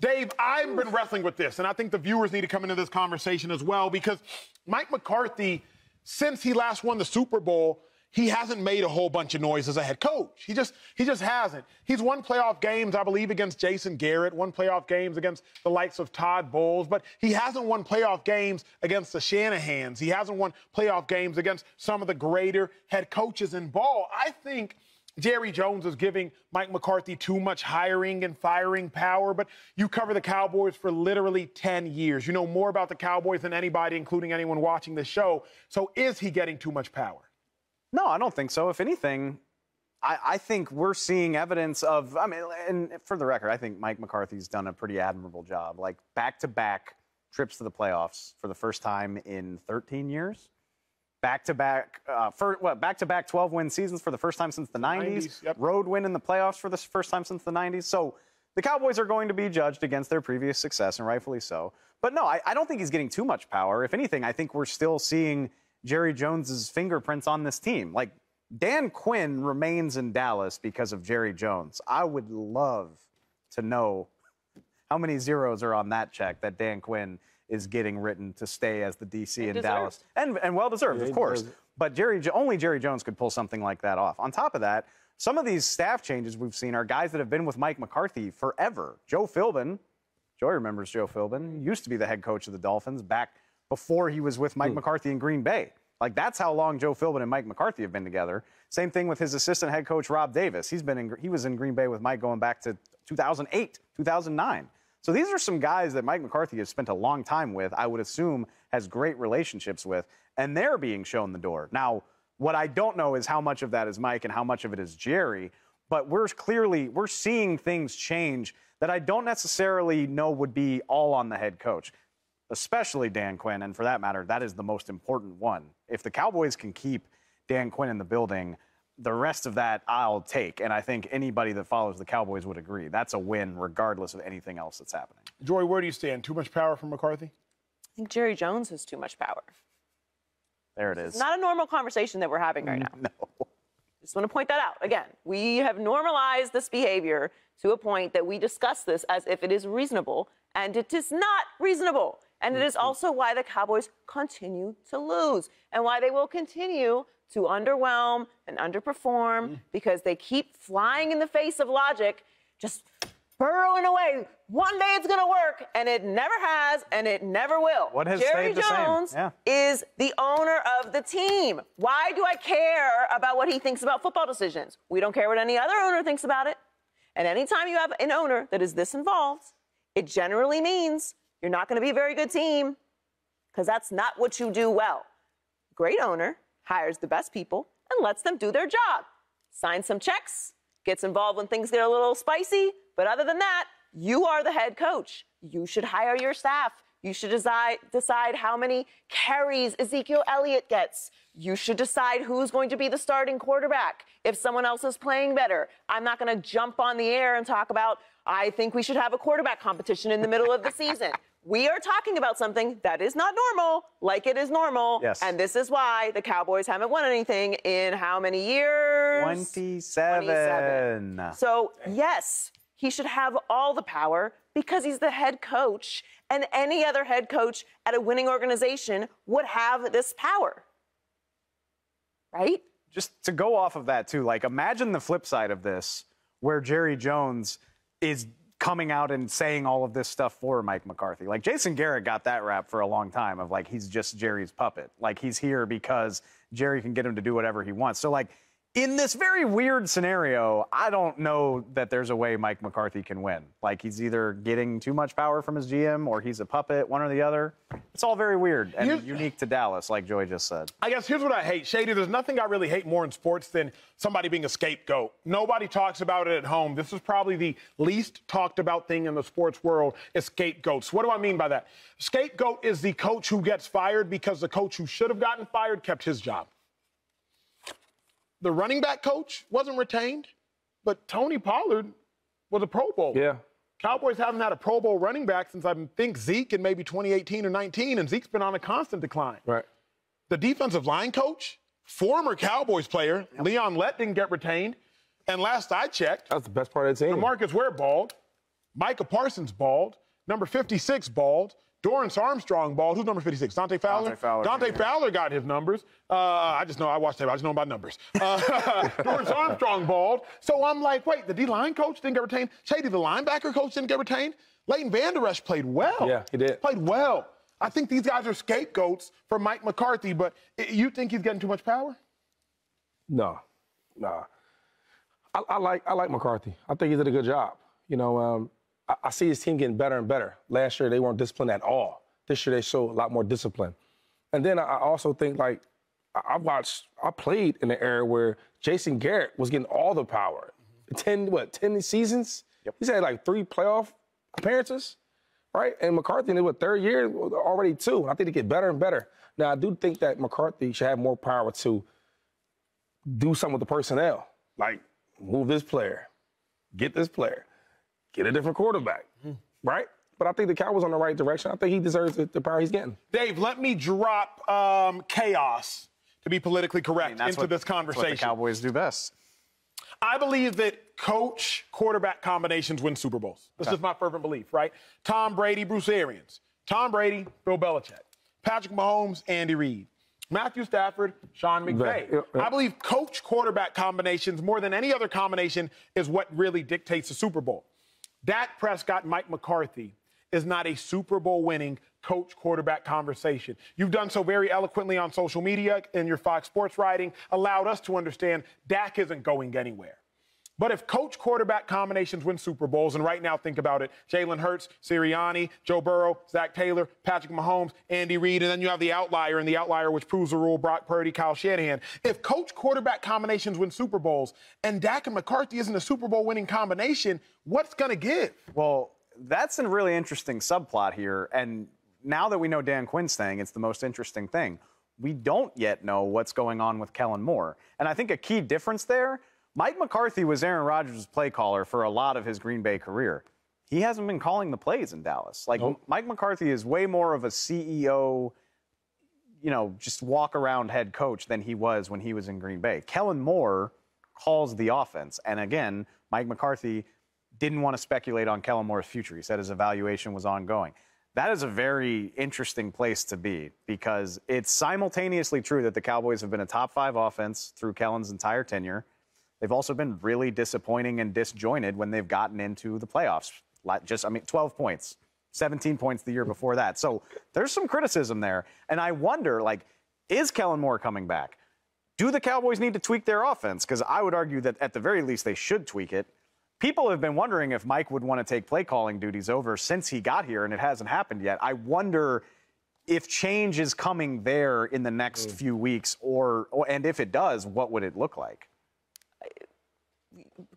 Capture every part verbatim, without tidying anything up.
Dave, I've been wrestling with this, and I think the viewers need to come into this conversation as well, because Mike McCarthy, since he last won the Super Bowl, he hasn't made a whole bunch of noise as a head coach. He just he just hasn't. He's won playoff games, I believe, against Jason Garrett, won playoff games against the likes of Todd Bowles, but he hasn't won playoff games against the Shanahans. He hasn't won playoff games against some of the greater head coaches in ball. I think Jerry Jones is giving Mike McCarthy too much hiring and firing power, but you cover the Cowboys for literally ten years. You know more about the Cowboys than anybody, including anyone watching this show. So is he getting too much power? No, I don't think so. If anything, I, I think we're seeing evidence of, I mean, and for the record, I think Mike McCarthy's done a pretty admirable job. Like, back-to-back trips to the playoffs for the first time in thirteen years. Back-to-back, uh, for, what, back-to-back twelve-win seasons for the first time since the nineties. nineties yep. Road win in the playoffs for the first time since the nineties. So the Cowboys are going to be judged against their previous success, and rightfully so. But no, I, I don't think he's getting too much power. If anything, I think we're still seeing Jerry Jones's fingerprints on this team. Like, Dan Quinn remains in Dallas because of Jerry Jones. I would love to know how many zeros are on that check that Dan Quinn is getting written to stay as the D C and in deserved. Dallas. And, and well-deserved, yeah, of course. Deserved. But Jerry, only Jerry Jones could pull something like that off. On top of that, some of these staff changes we've seen are guys that have been with Mike McCarthy forever. Joe Philbin, Joey remembers Joe Philbin, used to be the head coach of the Dolphins back before he was with Mike mm. McCarthy in Green Bay. Like, that's how long Joe Philbin and Mike McCarthy have been together. Same thing with his assistant head coach, Rob Davis. He's been in, he was in Green Bay with Mike going back to two thousand eight, two thousand nine. So these are some guys that Mike McCarthy has spent a long time with, I would assume has great relationships with, and they're being shown the door. Now, what I don't know is how much of that is Mike and how much of it is Jerry, but we're clearly, we're seeing things change that I don't necessarily know would be all on the head coach, especially Dan Quinn, and for that matter, that is the most important one. If the Cowboys can keep Dan Quinn in the building, the rest of that I'll take, and I think anybody that follows the Cowboys would agree. That's a win regardless of anything else that's happening. Joy, where do you stand? Too much power from McCarthy? I think Jerry Jones has too much power. There it is. It's not a normal conversation that we're having right now. No. Just want to point that out. Again, we have normalized this behavior to a point that we discuss this as if it is reasonable, and it is not reasonable. And it is also why the Cowboys continue to lose and why they will continue to underwhelm and underperform mm. because they keep flying in the face of logic, just burrowing away. One day it's going to work, and it never has, and it never will. What has Jerry stayed Jones the same? Yeah. is the owner of the team. Why do I care about what he thinks about football decisions? We don't care what any other owner thinks about it. And anytime you have an owner that is this involved, it generally means you're not going to be a very good team because that's not what you do well. Great owner hires the best people and lets them do their job. Signs some checks, gets involved when things get a little spicy, but other than that, you are the head coach. You should hire your staff. You should decide, decide how many carries Ezekiel Elliott gets. You should decide who's going to be the starting quarterback. If someone else is playing better, I'm not going to jump on the air and talk about, I think we should have a quarterback competition in the middle of the season. We are talking about something that is not normal, like it is normal. Yes. And this is why the Cowboys haven't won anything in how many years? twenty-seven. twenty-seven. So, yes, he should have all the power because he's the head coach, and any other head coach at a winning organization would have this power. Right? Just to go off of that, too, like, imagine the flip side of this, where Jerry Jones is coming out and saying all of this stuff for Mike McCarthy. Like, Jason Garrett got that rap for a long time of, like, he's just Jerry's puppet. Like, he's here because Jerry can get him to do whatever he wants. So, like, in this very weird scenario, I don't know that there's a way Mike McCarthy can win. Like, he's either getting too much power from his G M or he's a puppet, one or the other. It's all very weird and here's, unique to Dallas, like Joy just said. I guess here's what I hate. Shady, there's nothing I really hate more in sports than somebody being a scapegoat. Nobody talks about it at home. This is probably the least talked about thing in the sports world is scapegoats. What do I mean by that? Scapegoat is the coach who gets fired because the coach who should have gotten fired kept his job. The running back coach wasn't retained, but Tony Pollard was a Pro Bowl. Yeah. Cowboys haven't had a Pro Bowl running back since I think Zeke in maybe twenty eighteen or nineteen, and Zeke's been on a constant decline. Right. The defensive line coach, former Cowboys player, Leon Lett didn't get retained, and last I checked, that's the best part of the team. Marcus Ware balled. Micah Parsons balled. Number fifty-six balled. Dorance Armstrong balled. Who's number fifty-six? Dante Fowler? Dante Fowler, Dante yeah. Fowler got his numbers. Uh, I just know. I watched that. I just know about numbers. Uh, Dorance Armstrong balled. So I'm like, wait, the D-line coach didn't get retained? Shady, the linebacker coach didn't get retained? Leighton Vander Esch played well. Yeah, he did. Played well. I think these guys are scapegoats for Mike McCarthy, but you think he's getting too much power? No, nah. I, I like I like McCarthy. I think he did a good job. You know, um, I, I see his team getting better and better. Last year, they weren't disciplined at all. This year, they showed a lot more discipline. And then I, I also think, like, I, I watched, I played in an era where Jason Garrett was getting all the power. Mm-hmm. Ten, what, ten seasons? Yep. He's had, like, three playoff appearances. Right? And McCarthy, in his third year, already two. I think they get better and better. Now, I do think that McCarthy should have more power to do something with the personnel, like move this player, get this player, get a different quarterback, mm. right? But I think the Cowboys on the right direction. I think he deserves the power he's getting. Dave, let me drop um, chaos, to be politically correct, I mean, into what, this conversation. That's what the Cowboys do best. I believe that coach-quarterback combinations win Super Bowls. This okay. is my fervent belief, right? Tom Brady, Bruce Arians. Tom Brady, Bill Belichick. Patrick Mahomes, Andy Reid. Matthew Stafford, Sean McVay. Yeah, yeah. I believe coach-quarterback combinations, more than any other combination, is what really dictates the Super Bowl. Dak Prescott, Mike McCarthy is not a Super Bowl-winning coach-quarterback conversation. You've done so very eloquently on social media and your Fox Sports writing allowed us to understand Dak isn't going anywhere. But if coach-quarterback combinations win Super Bowls, and right now think about it, Jalen Hurts, Sirianni, Joe Burrow, Zach Taylor, Patrick Mahomes, Andy Reid, and then you have the outlier, and the outlier which proves the rule, Brock Purdy, Kyle Shanahan. If coach-quarterback combinations win Super Bowls and Dak and McCarthy isn't a Super Bowl-winning combination, what's going to give? Well, that's a really interesting subplot here, and now that we know Dan Quinn's thing, it's the most interesting thing. We don't yet know what's going on with Kellen Moore. And I think a key difference there, Mike McCarthy was Aaron Rodgers' play caller for a lot of his Green Bay career. He hasn't been calling the plays in Dallas. Like, nope. Mike McCarthy is way more of a C E O, you know, just walk-around head coach than he was when he was in Green Bay. Kellen Moore calls the offense. And, again, Mike McCarthy didn't want to speculate on Kellen Moore's future. He said his evaluation was ongoing. That is a very interesting place to be because it's simultaneously true that the Cowboys have been a top five offense through Kellen's entire tenure. They've also been really disappointing and disjointed when they've gotten into the playoffs. Just, I mean, twelve points, seventeen points the year before that. So there's some criticism there. And I wonder, like, is Kellen Moore coming back? Do the Cowboys need to tweak their offense? Because I would argue that at the very least they should tweak it. People have been wondering if Mike would want to take play-calling duties over since he got here, and it hasn't happened yet. I wonder if change is coming there in the next mm. few weeks, or, or and if it does, what would it look like?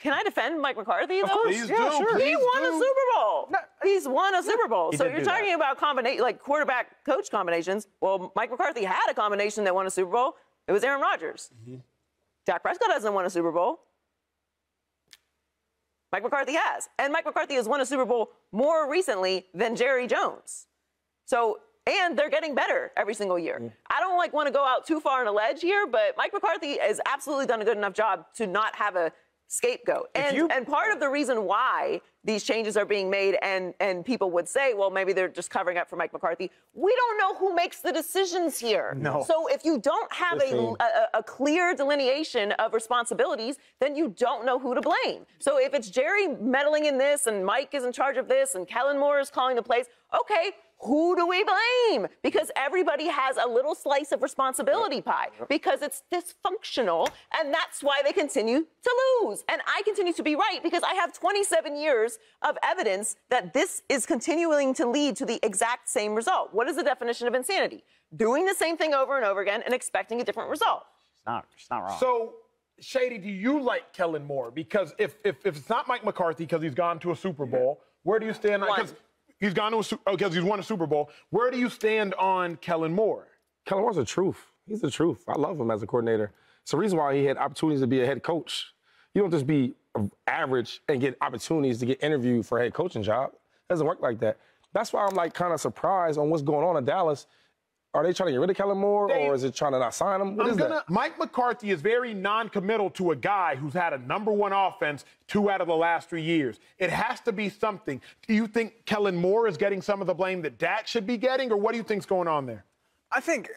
Can I defend Mike McCarthy, though? Oh, yeah, do, sure. He won do. a Super Bowl. No, He's won a Super Bowl. So you're talking that. about combina- like quarterback-coach combinations. Well, Mike McCarthy had a combination that won a Super Bowl. It was Aaron Rodgers. Mm-hmm. Dak Prescott hasn't won a Super Bowl. Mike McCarthy has. And Mike McCarthy has won a Super Bowl more recently than Jerry Jones. So, and they're getting better every single year. Mm. I don't, like, want to go out too far on a ledge here, but Mike McCarthy has absolutely done a good enough job to not have a scapegoat. And, you... and part of the reason why these changes are being made and, and people would say, well, maybe they're just covering up for Mike McCarthy. We don't know who makes the decisions here. No. So if you don't have a, a, a clear delineation of responsibilities, then you don't know who to blame. So if it's Jerry meddling in this and Mike is in charge of this and Kellen Moore is calling the plays, okay, who do we blame? Because everybody has a little slice of responsibility pie because it's dysfunctional, and that's why they continue to lose. And I continue to be right because I have twenty-seven years of evidence that this is continuing to lead to the exact same result. What is the definition of insanity? Doing the same thing over and over again and expecting a different result. It's not, it's not wrong. So, Shady, do you like Kellen Moore? Because if, if, if it's not Mike McCarthy because he's gone to a Super Bowl, yeah. where do you stand? Because he's gone to a Super Bowl, because he's won a Super Bowl. Where do you stand on Kellen Moore? Kellen Moore's the truth. He's the truth. I love him as a coordinator. It's the reason why he had opportunities to be a head coach. You don't just be average and get opportunities to get interviewed for a head coaching job. It doesn't work like that. That's why I'm, like, kind of surprised on what's going on in Dallas. Are they trying to get rid of Kellen Moore, they, or is it trying to not sign him? What I'm is gonna, that? Mike McCarthy is very non-committal to a guy who's had a number one offense two out of the last three years. It has to be something. Do you think Kellen Moore is getting some of the blame that Dak should be getting, or what do you think's going on there? I think,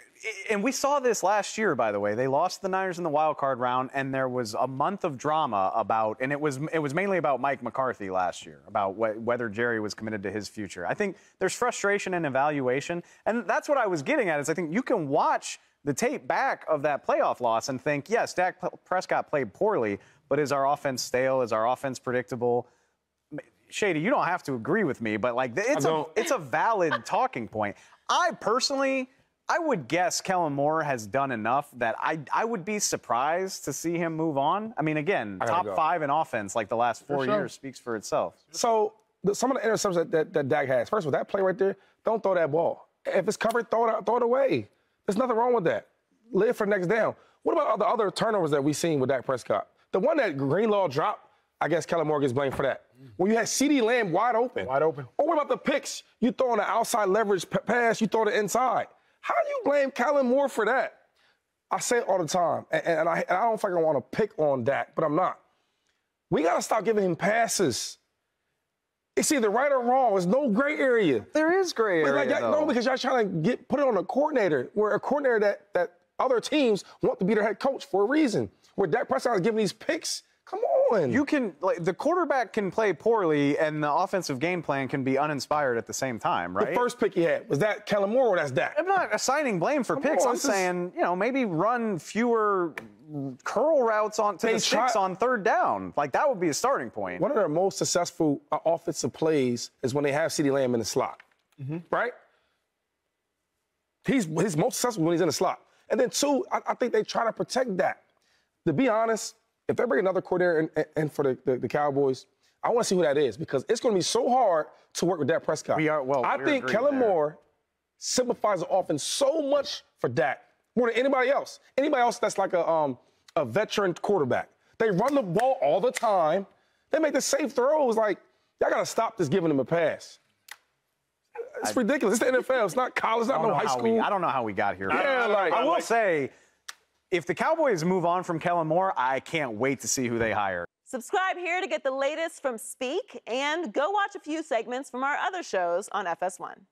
and we saw this last year, by the way. They lost the Niners in the wild card round, and there was a month of drama about, and it was it was mainly about Mike McCarthy last year, about wh- whether Jerry was committed to his future. I think there's frustration and evaluation, and that's what I was getting at, is I think you can watch the tape back of that playoff loss and think, yes, Dak Prescott played poorly, but is our offense stale? Is our offense predictable? Shady, you don't have to agree with me, but like it's a, it's a valid talking point. I personally... I would guess Kellen Moore has done enough that I I would be surprised to see him move on. I mean, again, I top go. five in offense like the last four sure. years speaks for itself. So the, some of the interceptions that, that, that Dak has, first of all, that play right there, don't throw that ball. If it's covered, throw it out, throw it away. There's nothing wrong with that. Live for next down. What about all the other turnovers that we've seen with Dak Prescott? The one that Greenlaw dropped, I guess Kellen Moore gets blamed for that. When you had CeeDee Lamb wide open. Wide open. Or what about the picks? You throw an outside leverage p- pass, you throw it inside. How do you blame Kellen Moore for that? I say it all the time, and, and, I, and I don't fucking want to pick on Dak, but I'm not. We got to stop giving him passes. It's either right or wrong. There's no gray area. There is gray area, like, No, because y'all trying to get put it on a coordinator, where a coordinator that, that other teams want to be their head coach for a reason, where Dak Prescott is giving these picks. Come on. You can, like, the quarterback can play poorly, and the offensive game plan can be uninspired at the same time, right? The first pick he had, was that Kellen Moore or that's Dak? I'm not assigning blame for Come picks. On, I'm saying, is... you know, maybe run fewer curl routes on to they the try... sticks on third down. Like, that would be a starting point. One of their most successful uh, offensive plays is when they have CeeDee Lamb in the slot, mm-hmm. right? He's, he's most successful when he's in the slot. And then, two, I, I think they try to protect Dak. To be honest, if they bring another coordinator in, in, in for the, the, the Cowboys, I want to see who that is, because it's going to be so hard to work with Dak Prescott. We are, well, I think Kellen there. Moore simplifies the offense so much for Dak, more than anybody else. Anybody else that's like a, um, a veteran quarterback. They run the ball all the time. They make the safe throws. Like, y'all got to stop just giving them a pass. It's I, ridiculous. It's the N F L. It's not college. It's not no high school. We, I don't know how we got here. Yeah, I, like, I will like, say... If the Cowboys move on from Kellen Moore, I can't wait to see who they hire. Subscribe here to get the latest from Speak, and go watch a few segments from our other shows on F S one.